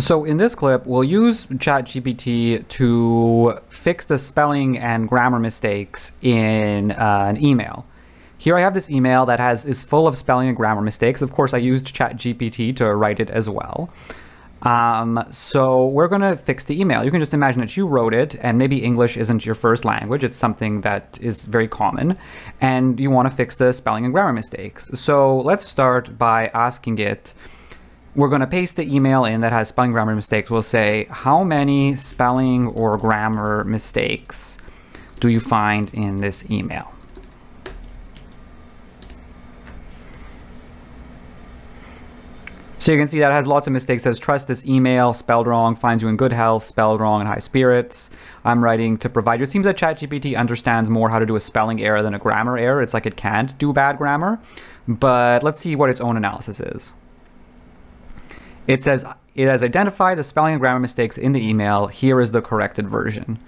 So in this clip, we'll use ChatGPT to fix the spelling and grammar mistakes in an email. Here I have this email that is full of spelling and grammar mistakes. Of course, I used ChatGPT to write it as well. So we're going to fix the email. You can just imagine that you wrote it, and maybe English isn't your first language. It's something that is very common, and you want to fix the spelling and grammar mistakes. So let's start by asking it. We're going to paste the email in that has spelling grammar mistakes. We'll say, how many spelling or grammar mistakes do you find in this email? So you can see that it has lots of mistakes. It says, trust this email, spelled wrong, finds you in good health, spelled wrong, and high spirits. I'm writing to provide you. It seems that ChatGPT understands more how to do a spelling error than a grammar error. It's like it can't do bad grammar, but let's see what its own analysis is. It says, it has identified the spelling and grammar mistakes in the email. Here is the corrected version.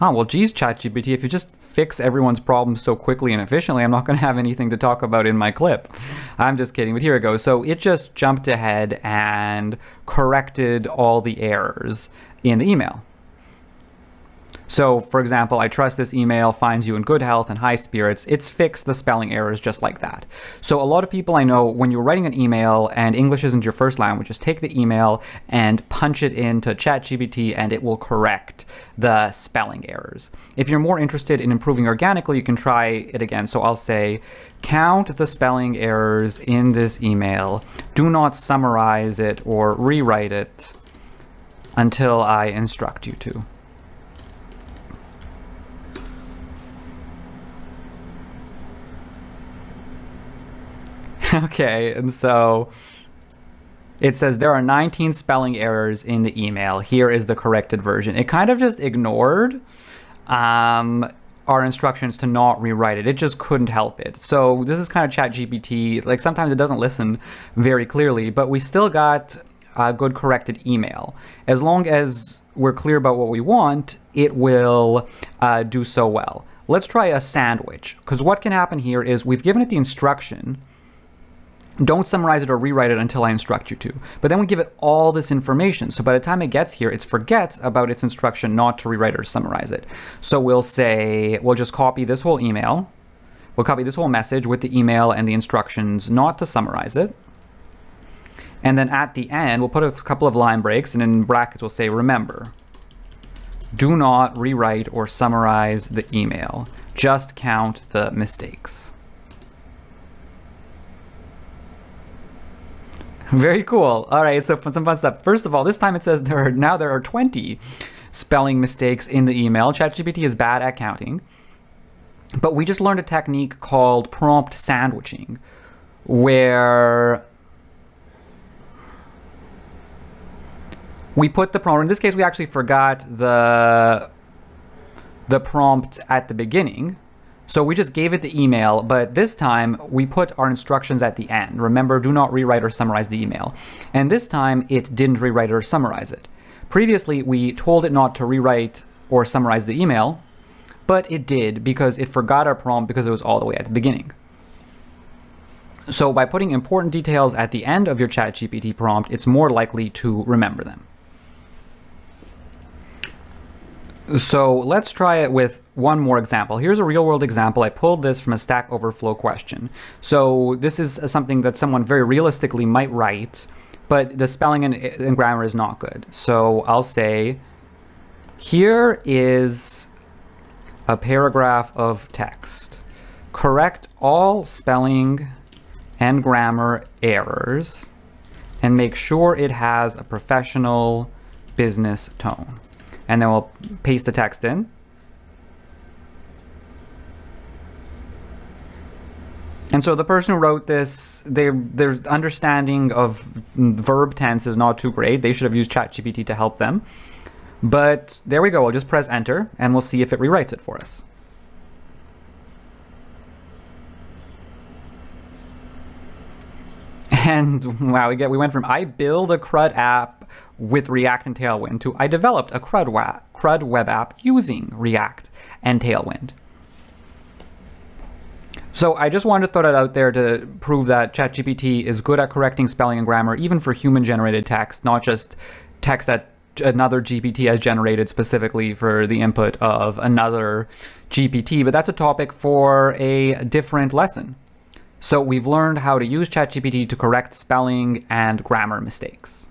Oh, well, geez, ChatGPT, if you just fix everyone's problems so quickly and efficiently, I'm not going to have anything to talk about in my clip. I'm just kidding, but here it goes. So it just jumped ahead and corrected all the errors in the email. So, for example, I trust this email finds you in good health and high spirits. It's fixed the spelling errors just like that. So a lot of people I know, when you're writing an email and English isn't your first language, just take the email and punch it into ChatGPT and it will correct the spelling errors. If you're more interested in improving organically, you can try it again. So I'll say, count the spelling errors in this email. Do not summarize it or rewrite it until I instruct you to. Okay, and so it says there are 19 spelling errors in the email. Here is the corrected version. It kind of just ignored our instructions to not rewrite it. It just couldn't help it. So this is kind of ChatGPT. Like, sometimes it doesn't listen very clearly, but we still got a good corrected email. As long as we're clear about what we want, it will do so well. Let's try a sandwich, because what can happen here is we've given it the instruction, don't summarize it or rewrite it until I instruct you to. But then we give it all this information. So by the time it gets here, it forgets about its instruction not to rewrite or summarize it. So we'll say, we'll just copy this whole email. We'll copy this whole message with the email and the instructions not to summarize it. And then at the end, we'll put a couple of line breaks, and in brackets, we'll say, remember, do not rewrite or summarize the email. Just count the mistakes. Very cool. All right, so some fun stuff. First of all, this time it says there are 20 spelling mistakes in the email. ChatGPT is bad at counting, but we just learned a technique called prompt sandwiching, where we put the prompt. In this case, we actually forgot the prompt at the beginning. So we just gave it the email, but this time we put our instructions at the end. Remember, do not rewrite or summarize the email. And this time it didn't rewrite or summarize it. Previously, we told it not to rewrite or summarize the email, but it did because it forgot our prompt because it was all the way at the beginning. So by putting important details at the end of your ChatGPT prompt, it's more likely to remember them. So let's try it with one more example. Here's a real-world example. I pulled this from a Stack Overflow question. So this is something that someone very realistically might write, but the spelling and grammar is not good. So I'll say, here is a paragraph of text. Correct all spelling and grammar errors and make sure it has a professional business tone. And then we'll paste the text in. And so the person who wrote this, their understanding of verb tense is not too great. They should have used ChatGPT to help them. But there we go. We'll just press enter and we'll see if it rewrites it for us. And wow, we went from I build a CRUD app with React and Tailwind to I developed a CRUD web app using React and Tailwind. So I just wanted to throw that out there to prove that ChatGPT is good at correcting spelling and grammar, even for human-generated text, not just text that another GPT has generated specifically for the input of another GPT, but that's a topic for a different lesson. So we've learned how to use ChatGPT to correct spelling and grammar mistakes.